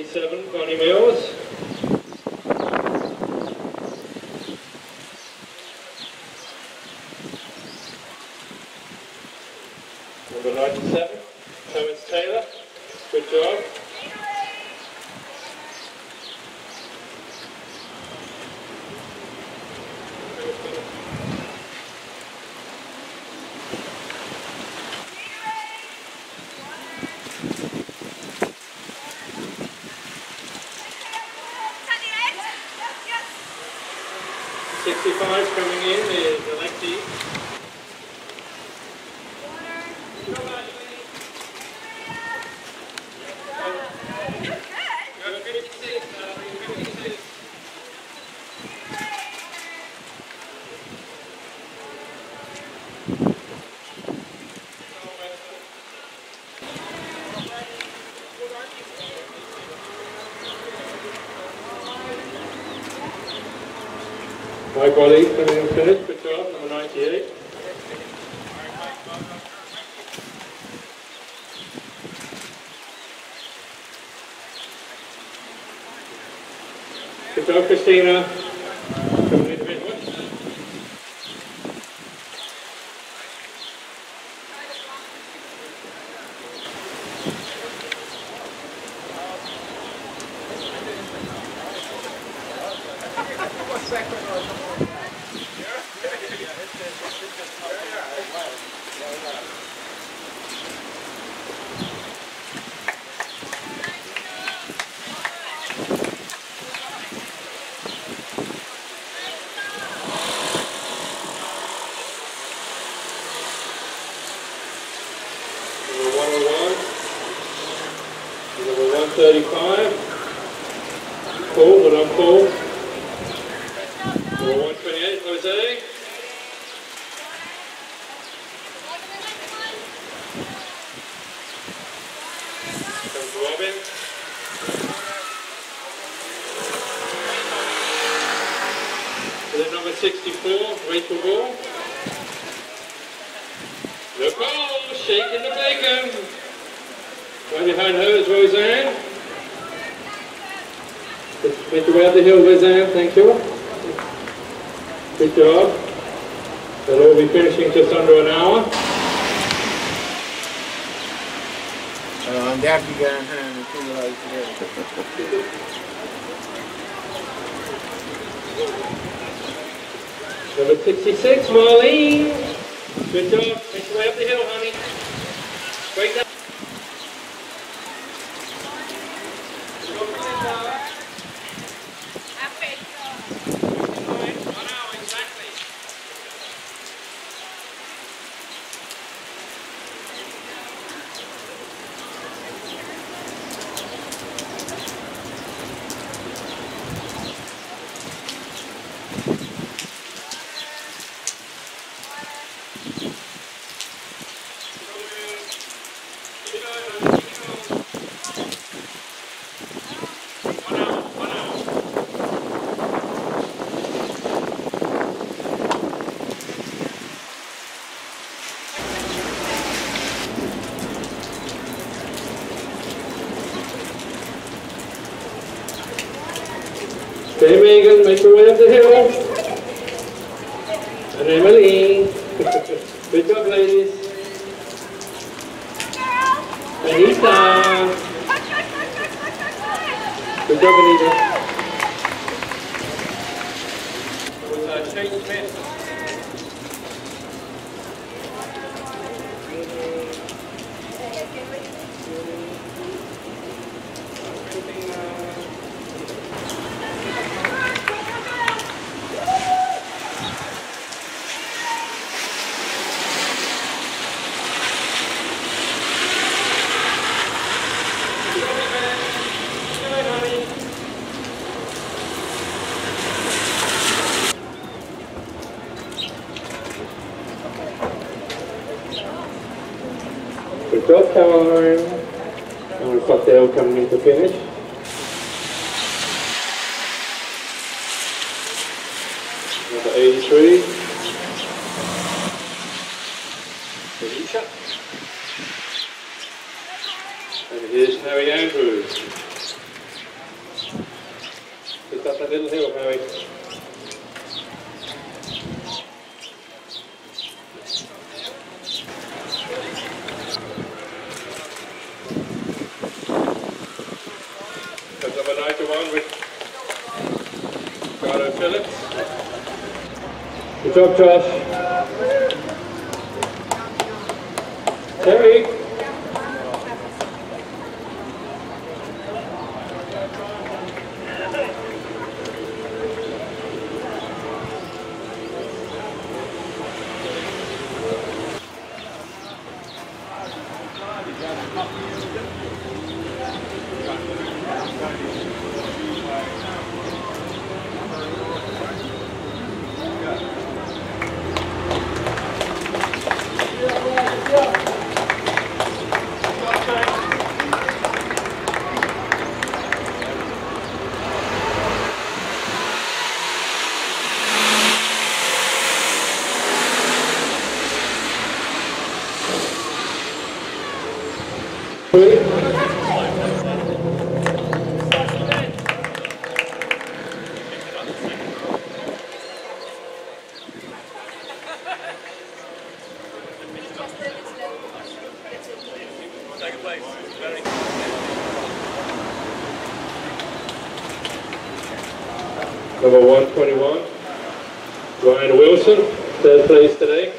87, Bonnie Meales. 97, Thomas Taylor, good job. My colleague coming in first, good job, number 98. Good job, Christina. Coming in a bit much. Robin. And then number 64, Rachel Ball. Look, oh, shaking the bacon. Right behind her is Roseanne. Make your way up the hill, Roseanne, thank you. Good job. They'll all be finishing just under an hour. And after you got in hand, the two lights together. Number 66, Marlene. Good job. Make your way up the hill, honey. Break that. Okay, Megan, make your way up the hill. And Emily. Good job, ladies. Anita. Good job, Anita. It was a change miss. Good job, Caroline. And we've got Dale coming in to finish. Number 83. Felicia. And here's Harry Andrews. up a little hill, Harry. Comes up a 9-1 with Carlo Phillips. Good job, Josh. Harry. Number 121, Ryan Wilson, third place today.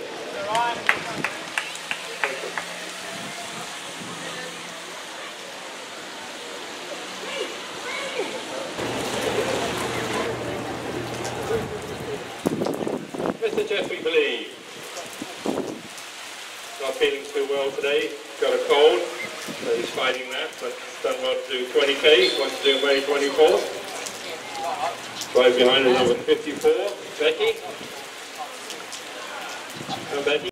Mr. Geoffrey Blee, not feeling too well today, got a cold, so he's fighting that, but he's done well to do 20K, wants to do May 24th. Right behind her, number 54, Becky. Hello, Becky.